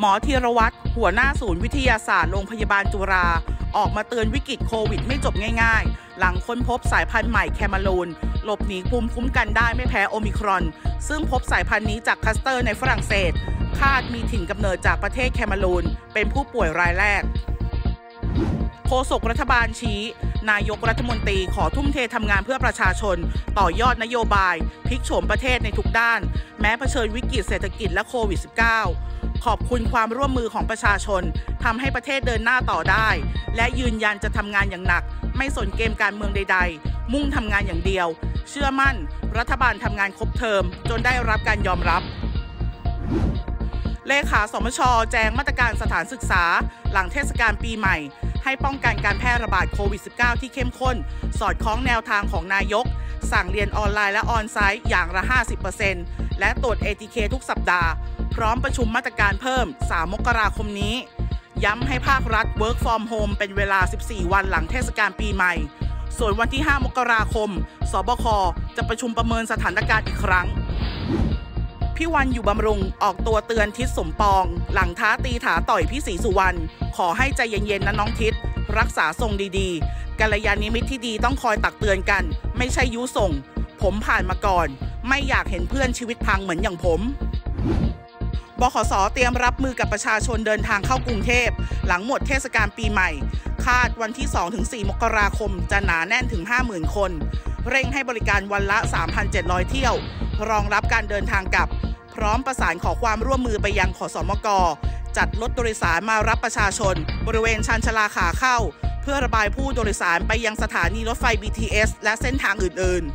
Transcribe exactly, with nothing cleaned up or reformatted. หมอธีรวัฒน์หัวหน้าศูนย์วิทยาศาสตร์โรงพยาบาลจุฬาออกมาเตือนวิกฤตโควิดไม่จบง่ายๆหลังค้นพบสายพันธุ์ใหม่แคมารูนหลบหนีภูมิคุ้มกันได้ไม่แพ้โอมิครอนซึ่งพบสายพันธุ์นี้จากคลัสเตอร์ในฝรั่งเศสคาดมีถิ่นกำเนิดจากประเทศแคมารูนเป็นผู้ป่วยรายแรกโฆษกรัฐบาลชี้นายกรัฐมนตรีขอทุ่มเททำงานเพื่อประชาชนต่อยอดนโยบายพลิกโฉมประเทศในทุกด้านแม้เผชิญวิกฤตเศรษฐกิจและโควิด สิบเก้า ขอบคุณความร่วมมือของประชาชนทำให้ประเทศเดินหน้าต่อได้และยืนยันจะทำงานอย่างหนักไม่สนเกมการเมืองใดๆมุ่งทำงานอย่างเดียวเชื่อมั่นรัฐบาลทำงานครบเทอมจนได้รับการยอมรับเลขาสมช.แจงมาตรการสถานศึกษาหลังเทศกาลปีใหม่ให้ป้องกันการแพร่ระบาดโควิด สิบเก้า ที่เข้มข้นสอดคล้องแนวทางของนายกสั่งเรียนออนไลน์และออนไซต์อย่างละ ห้าสิบเปอร์เซ็นต์ และตรวจ เอ ที เค ทุกสัปดาห์พร้อมประชุมมาตรการเพิ่มสามมกราคมนี้ย้ำให้ภาครัฐ Work from Home เป็นเวลาสิบสี่วันหลังเทศกาลปีใหม่ส่วนวันที่ห้ามกราคมสบค.จะประชุมประเมินสถานการณ์อีกครั้งพี่วันอยู่บำรุงออกตัวเตือนทิศสมปองหลังท้าตีถาต่อยพี่ศรีสุวรรณขอให้ใจเย็นๆนะน้องทิศรักษาทรงดีๆกัลยาณมิตรที่ดีต้องคอยตักเตือนกันไม่ใช่ยุส่งผมผ่านมาก่อนไม่อยากเห็นเพื่อนชีวิตพังเหมือนอย่างผมบขส.เตรียมรับมือกับประชาชนเดินทางเข้ากรุงเทพหลังหมดเทศกาลปีใหม่คาดวันที่ สองถึงสี่มกราคมจะหนาแน่นถึง ห้าหมื่นคนเร่งให้บริการวันละ สามพันเจ็ดร้อยเที่ยวรองรับการเดินทางกลับพร้อมประสานขอความร่วมมือไปยังขสมก.จัดรถโดยสารมารับประชาชนบริเวณชานชลาขาเข้าเพื่อระบายผู้โดยสารไปยังสถานีรถไฟ บี ที เอส และเส้นทางอื่นๆ